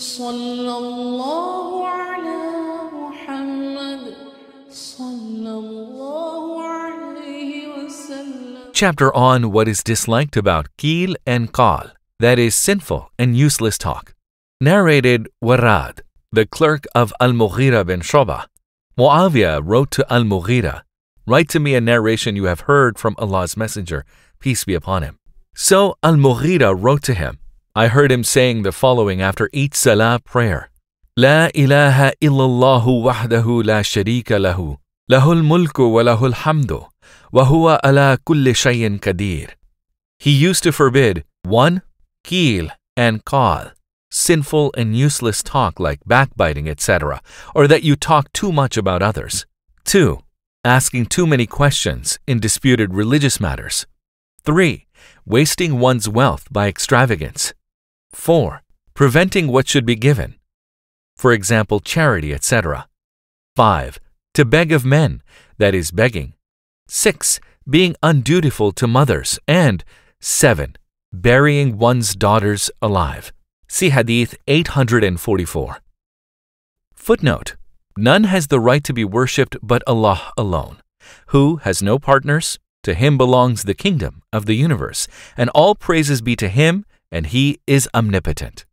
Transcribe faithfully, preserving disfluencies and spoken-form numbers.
Sallallahu ala Muhammad, sallallahu alayhi wa sallam. Chapter on what is disliked about Qil and Qal, that is sinful and useless talk. Narrated Warad, the clerk of Al-Mughira bin Shubha. Mu'awiya wrote to Al-Mughira, "Write to me a narration you have heard from Allah's Messenger, peace be upon him." So Al-Mughira wrote to him, "I heard him saying the following after each Salah prayer: La ilaha illallahu wahdahu la sharika lahu, lahul mulku wa lahul hamdu, wa huwa ala kulli shay'in qadir." He used to forbid one, Qil and Qal, sinful and useless talk like backbiting, et cetera, or that you talk too much about others. Two, asking too many questions in disputed religious matters. Three, wasting one's wealth by extravagance. Four, preventing what should be given, for example, charity, et cetera. Five, to beg of men, that is begging. Six, being undutiful to mothers. And seven, burying one's daughters alive. See Hadith eight hundred forty-four. Footnote: None has the right to be worshipped but Allah alone, who has no partners. To him belongs the kingdom of the universe, and all praises be to him, and he is omnipotent.